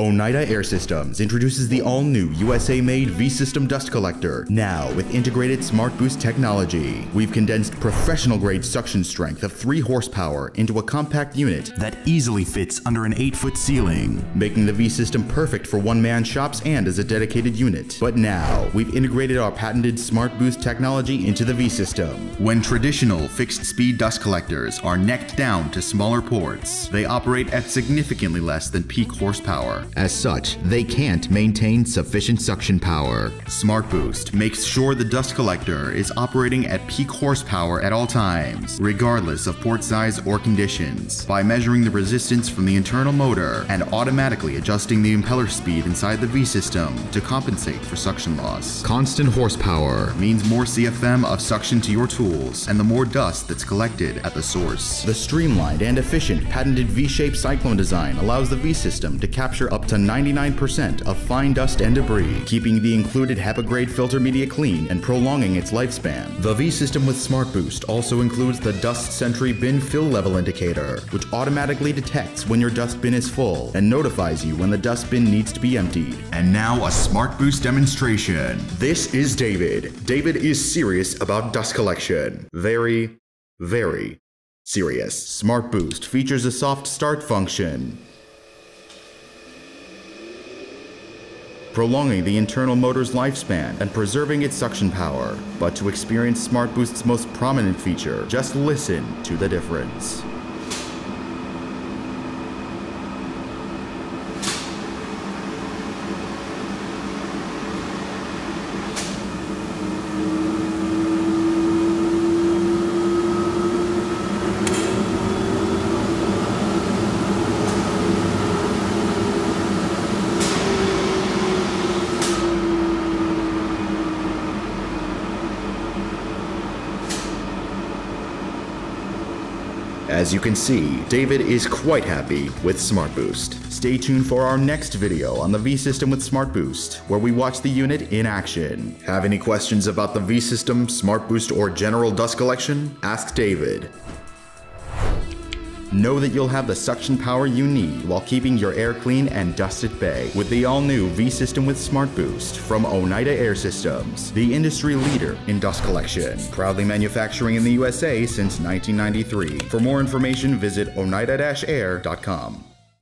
Oneida Air Systems introduces the all-new USA-made V-System dust collector, now with integrated Smart Boost technology. We've condensed professional-grade suction strength of 3 horsepower into a compact unit that easily fits under an 8-foot ceiling, making the V-System perfect for one-man shops and as a dedicated unit. But now, we've integrated our patented Smart Boost technology into the V-System. When traditional fixed-speed dust collectors are necked down to smaller ports, they operate at significantly less than peak horsepower. As such, they can't maintain sufficient suction power. Smart Boost makes sure the dust collector is operating at peak horsepower at all times, regardless of port size or conditions, by measuring the resistance from the internal motor and automatically adjusting the impeller speed inside the V-System to compensate for suction loss. Constant horsepower means more CFM of suction to your tools and the more dust that's collected at the source. The streamlined and efficient patented V-shaped cyclone design allows the V-System to capture up to 99% of fine dust and debris, keeping the included HEPA-grade filter media clean and prolonging its lifespan. The V-System with Smart Boost also includes the Dust Sentry bin fill level indicator, which automatically detects when your dust bin is full and notifies you when the dust bin needs to be emptied. And now a Smart Boost demonstration. This is David. David is serious about dust collection. Very, very serious. Smart Boost features a soft start function, prolonging the internal motor's lifespan and preserving its suction power. But to experience Smart Boost's most prominent feature, just listen to the difference. As you can see, David is quite happy with Smart Boost. Stay tuned for our next video on the V-System with Smart Boost, where we watch the unit in action. Have any questions about the V-System, Smart Boost, or general dust collection? Ask David. Know that you'll have the suction power you need while keeping your air clean and dust at bay with the all-new V-System with Smart Boost from Oneida Air Systems, the industry leader in dust collection, proudly manufacturing in the USA since 1993. For more information, visit oneida-air.com.